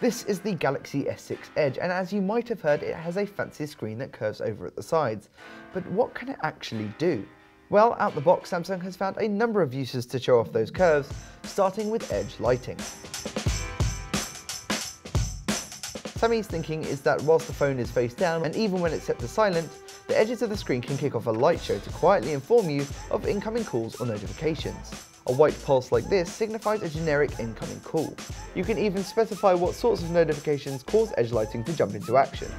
This is the Galaxy S6 Edge, and as you might have heard, it has a fancy screen that curves over at the sides. But what can it actually do? Well, out the box, Samsung has found a number of uses to show off those curves, starting with edge lighting. Sammy's thinking is that whilst the phone is face down, and even when it's set to silent, the edges of the screen can kick off a light show to quietly inform you of incoming calls or notifications. A white pulse like this signifies a generic incoming call. You can even specify what sorts of notifications cause edge lighting to jump into action.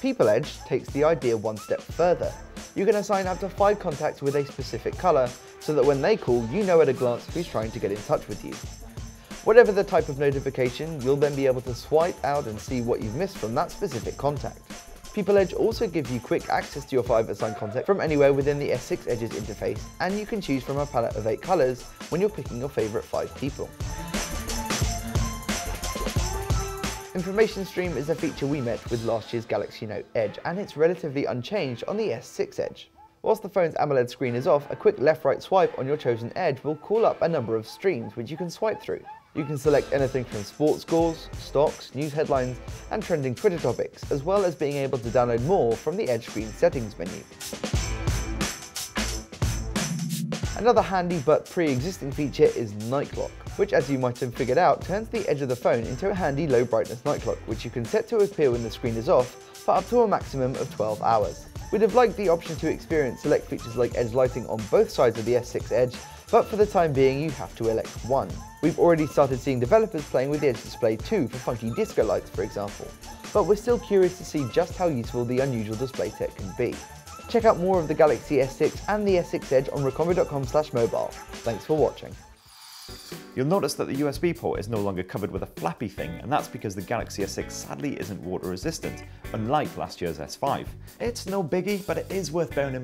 People Edge takes the idea one step further. You can assign up to 5 contacts with a specific colour, so that when they call, you know at a glance who's trying to get in touch with you. Whatever the type of notification, you'll then be able to swipe out and see what you've missed from that specific contact. People Edge also gives you quick access to your 5 assigned contacts from anywhere within the S6 Edge's interface, and you can choose from a palette of 8 colours when you're picking your favourite 5 people. Information Stream is a feature we met with last year's Galaxy Note Edge, and it's relatively unchanged on the S6 Edge. Whilst the phone's AMOLED screen is off, a quick left-right swipe on your chosen edge will call up a number of streams which you can swipe through. You can select anything from sports scores, stocks, news headlines, and trending Twitter topics, as well as being able to download more from the Edge screen settings menu. Another handy but pre-existing feature is Night Clock, which, as you might have figured out, turns the edge of the phone into a handy low brightness night clock, which you can set to appear when the screen is off for up to a maximum of 12 hours. We'd have liked the option to experience select features like edge lighting on both sides of the S6 Edge, but for the time being you have to elect one. We've already started seeing developers playing with the Edge Display 2 for funky disco lights, for example, but we're still curious to see just how useful the unusual display tech can be. Check out more of the Galaxy S6 and the S6 Edge on recombu.com/mobile. Thanks for watching. You'll notice that the USB port is no longer covered with a flappy thing, and that's because the Galaxy S6 sadly isn't water resistant, unlike last year's S5. It's no biggie, but it is worth bearing in mind.